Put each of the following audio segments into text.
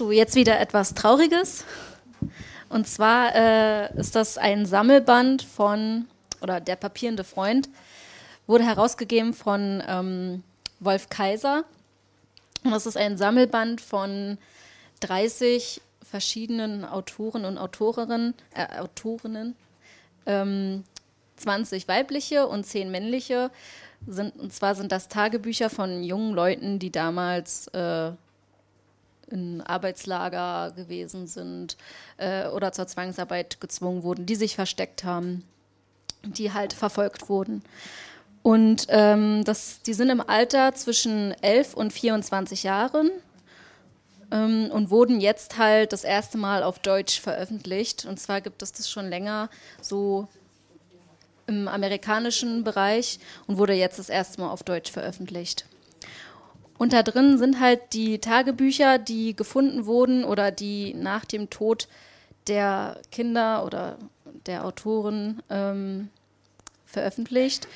So, jetzt wieder etwas Trauriges. Und zwar ist das ein Sammelband von, oder Der papierende Freund, wurde herausgegeben von Wolf Kaiser. Und das ist ein Sammelband von 30 verschiedenen Autoren und Autorinnen, 20 weibliche und 10 männliche. Und zwar sind das Tagebücher von jungen Leuten, die damals in Arbeitslager gewesen sind oder zur Zwangsarbeit gezwungen wurden, die sich versteckt haben, die halt verfolgt wurden. Und die sind im Alter zwischen 11 und 24 Jahren und wurden jetzt halt das erste Mal auf Deutsch veröffentlicht. Und zwar gibt es das schon länger so im amerikanischen Bereich und wurde jetzt das erste Mal auf Deutsch veröffentlicht. Und da drin sind halt die Tagebücher, die gefunden wurden oder die nach dem Tod der Kinder oder der Autoren veröffentlicht.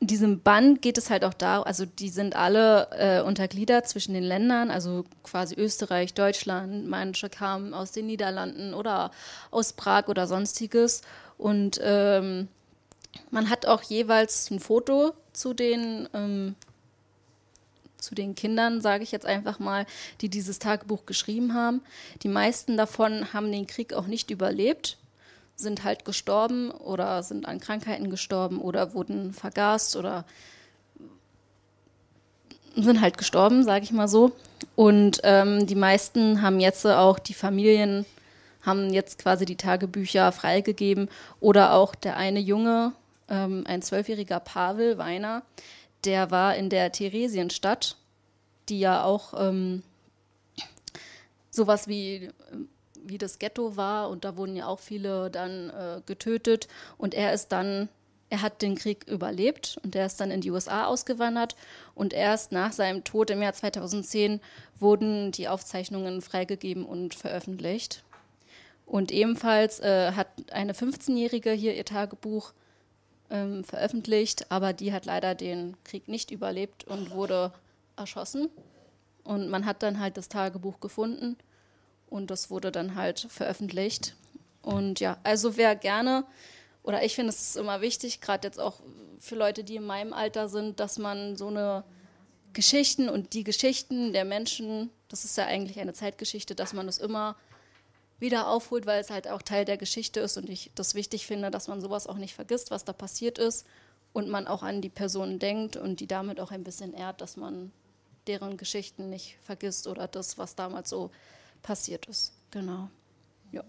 In diesem Band geht es halt auch darum, also die sind alle untergliedert zwischen den Ländern, also quasi Österreich, Deutschland, manche kamen aus den Niederlanden oder aus Prag oder sonstiges. Und man hat auch jeweils ein Foto zu den Kindern, sage ich jetzt einfach mal, die dieses Tagebuch geschrieben haben. Die meisten davon haben den Krieg auch nicht überlebt, sind halt gestorben oder sind an Krankheiten gestorben oder wurden vergast oder sind halt gestorben, sage ich mal so. Und die meisten haben jetzt auch die Familien, haben jetzt quasi die Tagebücher freigegeben. Oder auch der eine Junge, ein 12-jähriger Pavel Weiner, der war in der Theresienstadt, die ja auch sowas wie das Ghetto war, und da wurden ja auch viele dann getötet, und er hat den Krieg überlebt und er ist dann in die USA ausgewandert, und erst nach seinem Tod im Jahr 2010 wurden die Aufzeichnungen freigegeben und veröffentlicht. Und ebenfalls hat eine 15-Jährige hier ihr Tagebuch veröffentlicht, aber die hat leider den Krieg nicht überlebt und wurde erschossen. Und man hat dann halt das Tagebuch gefunden und das wurde dann halt veröffentlicht. Und ja, also wer gerne, oder ich finde, es ist immer wichtig, gerade jetzt auch für Leute, die in meinem Alter sind, dass man so eine Geschichten und die Geschichten der Menschen, das ist ja eigentlich eine Zeitgeschichte, dass man das immer wieder aufholt, weil es halt auch Teil der Geschichte ist, und ich das wichtig finde, dass man sowas auch nicht vergisst, was da passiert ist, und man auch an die Personen denkt und die damit auch ein bisschen ehrt, dass man deren Geschichten nicht vergisst oder das, was damals so passiert ist. Genau. Ja.